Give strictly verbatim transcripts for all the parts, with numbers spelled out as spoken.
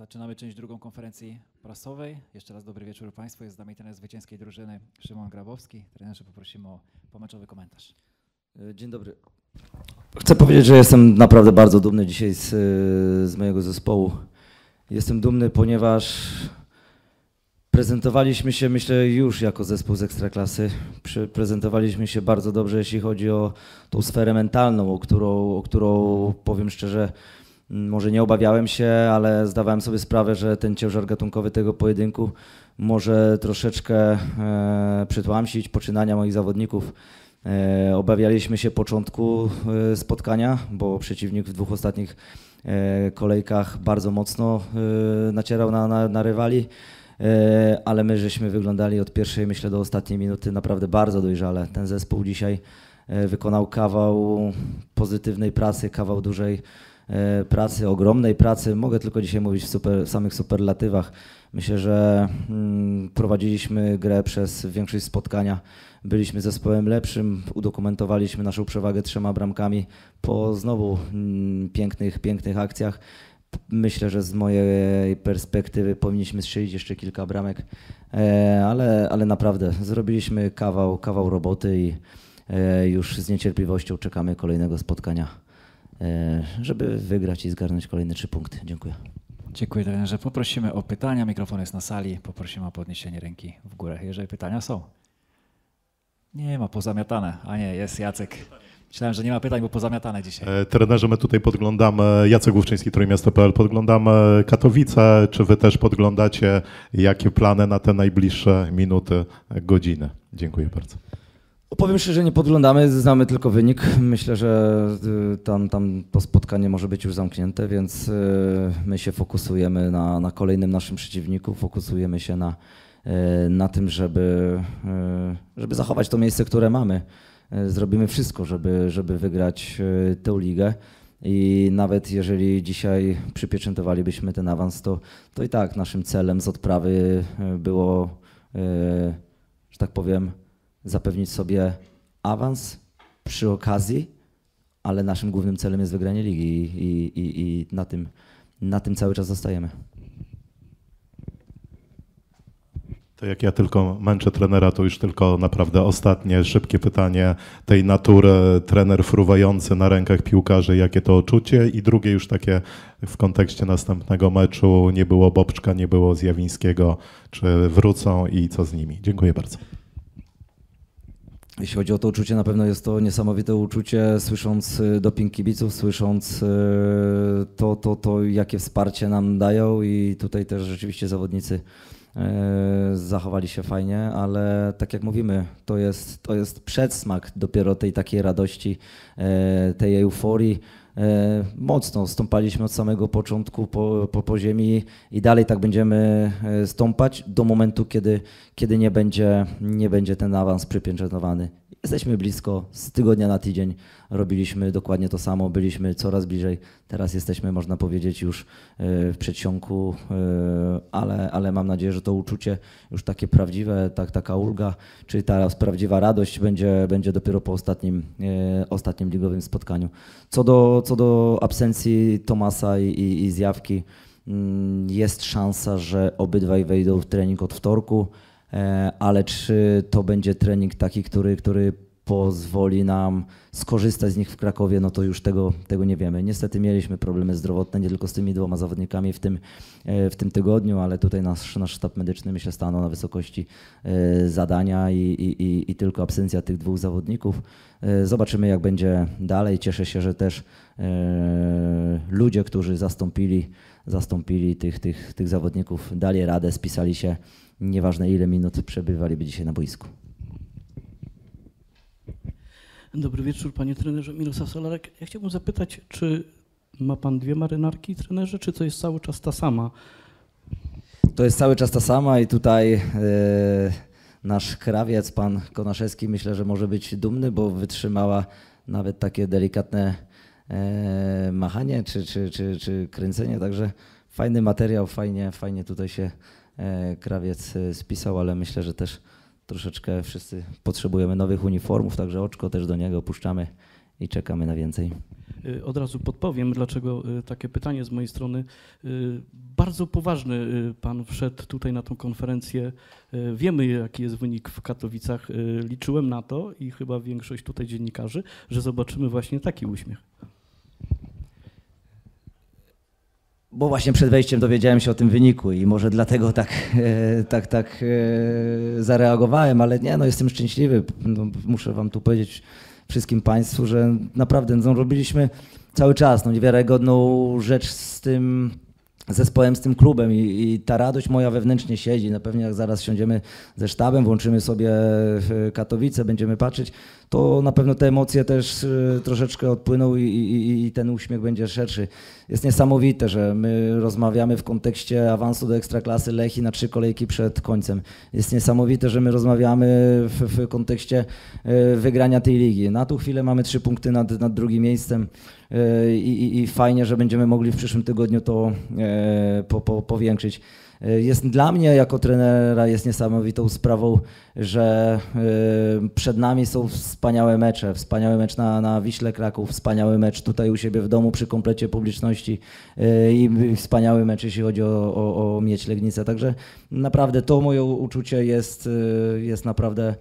Zaczynamy część drugą konferencji prasowej. Jeszcze raz dobry wieczór Państwu. Jest z nami trener zwycięskiej drużyny Szymon Grabowski. Trenerze, poprosimy o pomeczowy komentarz. Dzień dobry. Chcę powiedzieć, że jestem naprawdę bardzo dumny dzisiaj z, z mojego zespołu. Jestem dumny, ponieważ prezentowaliśmy się, myślę, już jako zespół z Ekstraklasy. Prezentowaliśmy się bardzo dobrze, jeśli chodzi o tą sferę mentalną, o którą, o którą powiem szczerze, może nie obawiałem się, ale zdawałem sobie sprawę, że ten ciężar gatunkowy tego pojedynku może troszeczkę e, przytłamsić poczynania moich zawodników. E, obawialiśmy się początku e, spotkania, bo przeciwnik w dwóch ostatnich e, kolejkach bardzo mocno e, nacierał na, na, na rywali, e, ale my żeśmy wyglądali od pierwszej, myślę, do ostatniej minuty naprawdę bardzo dojrzale. Ten zespół dzisiaj e, wykonał kawał pozytywnej pracy, kawał dużej pracy, ogromnej pracy. Mogę tylko dzisiaj mówić w super, samych superlatywach. Myślę, że mm, prowadziliśmy grę przez większość spotkania. Byliśmy zespołem lepszym, udokumentowaliśmy naszą przewagę trzema bramkami po znowu mm, pięknych, pięknych akcjach. Myślę, że z mojej perspektywy powinniśmy strzelić jeszcze kilka bramek, e, ale, ale naprawdę zrobiliśmy kawał, kawał roboty i e, już z niecierpliwością czekamy kolejnego spotkania, żeby wygrać i zgarnąć kolejne trzy punkty. Dziękuję. Dziękuję, trenerze. Poprosimy o pytania. Mikrofon jest na sali. Poprosimy o podniesienie ręki w górę, jeżeli pytania są. Nie ma, pozamiatane. A nie, jest Jacek. Myślałem, że nie ma pytań, bo pozamiatane dzisiaj. Trenerze, my tutaj podglądamy, Jacek Główczyński, Trójmiasto kropka pe el, podglądamy Katowice. Czy wy też podglądacie, jakie plany na te najbliższe minuty, godziny? Dziękuję bardzo. Powiem szczerze, nie podglądamy, znamy tylko wynik. Myślę, że tam, tam to spotkanie może być już zamknięte, więc my się fokusujemy na, na kolejnym naszym przeciwniku, fokusujemy się na, na tym, żeby, żeby zachować to miejsce, które mamy. Zrobimy wszystko, żeby, żeby wygrać tę ligę i nawet jeżeli dzisiaj przypieczętowalibyśmy ten awans, to, to i tak naszym celem z odprawy było, że tak powiem, zapewnić sobie awans przy okazji, ale naszym głównym celem jest wygranie ligi i, i, i, i na tym, na tym cały czas zostajemy. To jak ja tylko męczę trenera, to już tylko naprawdę ostatnie szybkie pytanie tej natury. Trener fruwający na rękach piłkarzy, jakie to odczucie? I drugie już takie w kontekście następnego meczu. Nie było Bobczka, nie było Zjawińskiego. Czy wrócą i co z nimi? Dziękuję bardzo. Jeśli chodzi o to uczucie, na pewno jest to niesamowite uczucie, słysząc doping kibiców, słysząc to, to, to jakie wsparcie nam dają i tutaj też rzeczywiście zawodnicy zachowali się fajnie, ale tak jak mówimy, to jest, to jest przedsmak dopiero tej takiej radości, tej euforii. Mocno stąpaliśmy od samego początku po, po, po ziemi i dalej tak będziemy stąpać do momentu, kiedy, kiedy nie będzie, nie będzie ten awans przypieczętowany. Jesteśmy blisko, z tygodnia na tydzień robiliśmy dokładnie to samo, byliśmy coraz bliżej, teraz jesteśmy, można powiedzieć, już w przedsionku, ale, ale mam nadzieję, że to uczucie już takie prawdziwe, tak, taka ulga, czyli ta prawdziwa radość będzie, będzie dopiero po ostatnim, ostatnim ligowym spotkaniu. Co do, co do absencji Tomasa i, i, i Zjawki, jest szansa, że obydwaj wejdą w trening od wtorku, ale czy to będzie trening taki, który, który pozwoli nam skorzystać z nich w Krakowie, no to już tego, tego nie wiemy. Niestety mieliśmy problemy zdrowotne nie tylko z tymi dwoma zawodnikami w tym, w tym tygodniu, ale tutaj nasz, nasz sztab medyczny, myślę, stanął na wysokości zadania i, i, i, i tylko absencja tych dwóch zawodników. Zobaczymy, jak będzie dalej. Cieszę się, że też ludzie, którzy zastąpili, zastąpili tych, tych, tych zawodników, dali radę, spisali się. Nieważne ile minut przebywaliby dzisiaj na boisku. Dobry wieczór, panie trenerze. Miłosz Solarek. Ja chciałbym zapytać, czy ma pan dwie marynarki, trenerze, czy to jest cały czas ta sama? To jest cały czas ta sama i tutaj yy, nasz krawiec, pan Konaszewski, myślę, że może być dumny, bo wytrzymała nawet takie delikatne yy, machanie czy, czy, czy, czy kręcenie. Także fajny materiał, fajnie, fajnie tutaj się krawiec spisał, ale myślę, że też troszeczkę wszyscy potrzebujemy nowych uniformów, także oczko też do niego puszczamy i czekamy na więcej. Od razu podpowiem, dlaczego takie pytanie z mojej strony. Bardzo poważny pan wszedł tutaj na tą konferencję. Wiemy, jaki jest wynik w Katowicach. Liczyłem na to i chyba większość tutaj dziennikarzy, że zobaczymy właśnie taki uśmiech. Bo właśnie przed wejściem dowiedziałem się o tym wyniku i może dlatego tak, tak, tak zareagowałem, ale nie, no jestem szczęśliwy. No, muszę wam tu powiedzieć wszystkim państwu, że naprawdę no, robiliśmy cały czas no, niewiarygodną rzecz z tym zespołem, z tym klubem i, i ta radość moja wewnętrznie siedzi. No pewnie jak zaraz siądziemy ze sztabem, włączymy sobie Katowice, będziemy patrzeć, to na pewno te emocje też troszeczkę odpłyną i, i, i ten uśmiech będzie szerszy. Jest niesamowite, że my rozmawiamy w kontekście awansu do Ekstraklasy Lechii na trzy kolejki przed końcem. Jest niesamowite, że my rozmawiamy w, w kontekście wygrania tej ligi. Na tą chwilę mamy trzy punkty nad, nad drugim miejscem i, i, i fajnie, że będziemy mogli w przyszłym tygodniu to po, po, powiększyć. Jest dla mnie jako trenera jest niesamowitą sprawą, że przed nami są wspaniałe mecze. Wspaniały mecz na, na Wiśle Kraków, wspaniały mecz tutaj u siebie w domu przy komplecie publiczności i wspaniały mecz, jeśli chodzi o, o, o Mieć-Legnicę. Także naprawdę to moje uczucie jest, jest naprawdę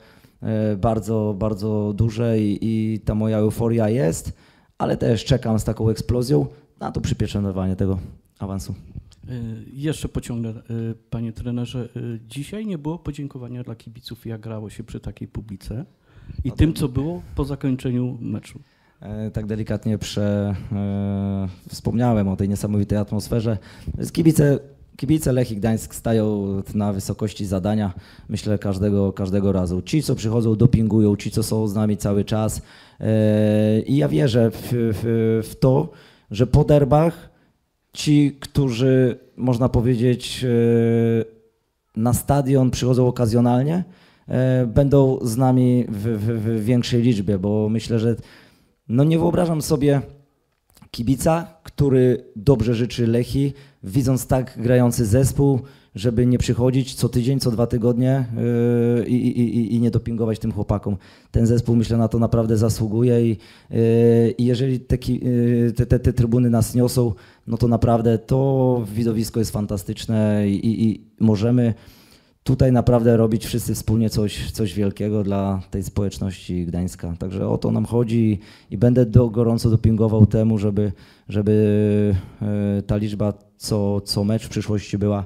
bardzo, bardzo duże i, i ta moja euforia jest, ale też czekam z taką eksplozją na to przypieczętowanie tego awansu. Jeszcze pociągnę, panie trenerze. Dzisiaj nie było podziękowania dla kibiców, jak grało się przy takiej publice i no tym, co było po zakończeniu meczu. Tak delikatnie prze, e, wspomniałem o tej niesamowitej atmosferze. Kibice, kibice Lechii Gdańsk stają na wysokości zadania, myślę, każdego, każdego razu. Ci, co przychodzą, dopingują, ci, co są z nami cały czas. E, I ja wierzę w, w, w to, że po derbach ci, którzy, można powiedzieć, na stadion przychodzą okazjonalnie, będą z nami w, w, w większej liczbie, bo myślę, że no nie wyobrażam sobie kibica, który dobrze życzy Lechii, widząc tak grający zespół, żeby nie przychodzić co tydzień, co dwa tygodnie yy, i, i, i nie dopingować tym chłopakom. Ten zespół, myślę, na to naprawdę zasługuje i yy, jeżeli te, yy, te, te, te trybuny nas niosą, no to naprawdę to widowisko jest fantastyczne i, i, i możemy tutaj naprawdę robić wszyscy wspólnie coś, coś wielkiego dla tej społeczności Gdańska. Także o to nam chodzi i będę do, gorąco dopingował temu, żeby, żeby yy, ta liczba co, co mecz w przyszłości była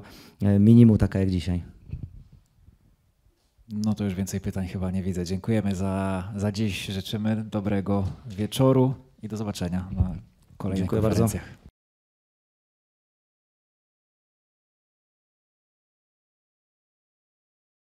minimum taka jak dzisiaj. No to już więcej pytań chyba nie widzę. Dziękujemy za, za dziś. Życzymy dobrego wieczoru i do zobaczenia na kolejnych konferencjach. Dziękuję bardzo.